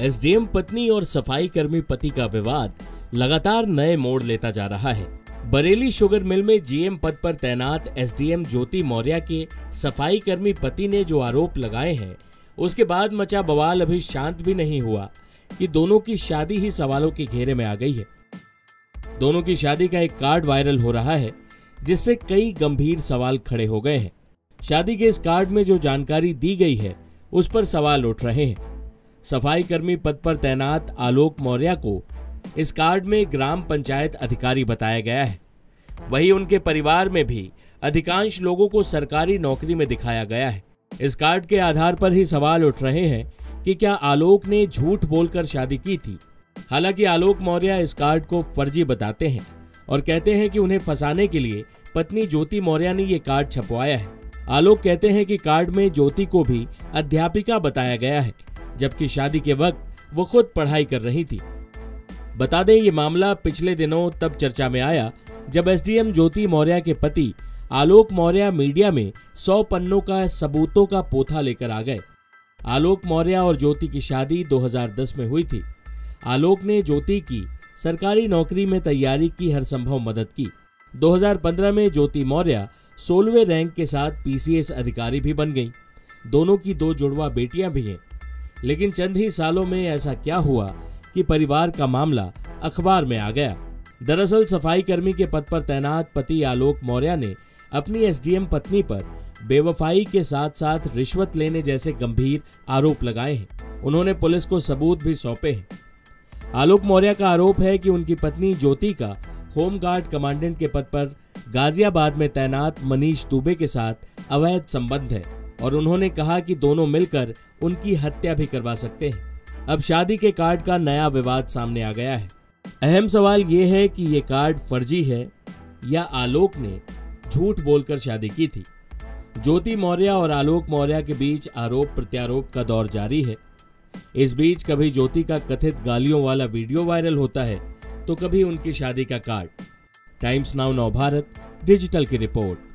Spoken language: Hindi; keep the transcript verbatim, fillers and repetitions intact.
एसडीएम पत्नी और सफाई कर्मी पति का विवाद लगातार नए मोड़ लेता जा रहा है। बरेली शुगर मिल में जीएम पद पर तैनात एसडीएम ज्योति मौर्या के सफाई कर्मी पति ने जो आरोप लगाए हैं, उसके बाद मचा बवाल अभी शांत भी नहीं हुआ कि दोनों की शादी ही सवालों के घेरे में आ गई है। दोनों की शादी का एक कार्ड वायरल हो रहा है, जिससे कई गंभीर सवाल खड़े हो गए हैं। शादी के इस कार्ड में जो जानकारी दी गई है, उस पर सवाल उठ रहे हैं। सफाई कर्मी पद पर तैनात आलोक मौर्या को इस कार्ड में ग्राम पंचायत अधिकारी बताया गया है। वहीं उनके परिवार में भी अधिकांश लोगों को सरकारी नौकरी में दिखाया गया है। इस कार्ड के आधार पर ही सवाल उठ रहे हैं कि क्या आलोक ने झूठ बोलकर शादी की थी। हालांकि आलोक मौर्या इस कार्ड को फर्जी बताते हैं और कहते हैं कि उन्हें फंसाने के लिए पत्नी ज्योति मौर्या ने ये कार्ड छपवाया है। आलोक कहते हैं कि कार्ड में ज्योति को भी अध्यापिका बताया गया है, जबकि शादी के वक्त वो खुद पढ़ाई कर रही थी। बता दें, ये मामला पिछले दिनों तब चर्चा में आया जब एसडीएम ज्योति मौर्या के पति आलोक मौर्या मीडिया में सौ पन्नों का सबूतों का पोथा लेकर आ गए। आलोक मौर्या और ज्योति की शादी दो हज़ार दस में हुई थी। आलोक ने ज्योति की सरकारी नौकरी में तैयारी की हर संभव मदद की। दो हज़ार पंद्रह में ज्योति मौर्या सोलहवें रैंक के साथ पीसीएस अधिकारी भी बन गईं। दोनों की दो जुड़वा बेटियां भी हैं। लेकिन चंद ही सालों में ऐसा क्या हुआ कि परिवार का मामला अखबार में आ गया। दरअसल सफाई कर्मी के पद पर तैनात पति आलोक मौर्या ने अपनी एसडीएम पत्नी पर बेवफाई के साथ साथ रिश्वत लेने जैसे गंभीर आरोप लगाए हैं। उन्होंने पुलिस को सबूत भी सौंपे हैं। आलोक मौर्या का आरोप है कि उनकी पत्नी ज्योति का होमगार्ड कमांडेंट के पद पर गाजियाबाद में तैनात मनीष दुबे के साथ अवैध संबंध है और उन्होंने कहा कि दोनों मिलकर उनकी हत्या भी करवा सकते हैं। अब शादी के कार्ड का नया विवाद सामने आ गया है। अहम सवाल ये है कि ये कार्ड फर्जी है या आलोक ने झूठ बोलकर शादी की थी। ज्योति मौर्या और आलोक मौर्या के बीच आरोप प्रत्यारोप का दौर जारी है। इस बीच कभी ज्योति का कथित गालियों वाला वीडियो वायरल होता है, तो कभी उनकी शादी का card. Times Now Navbharat digital की रिपोर्ट।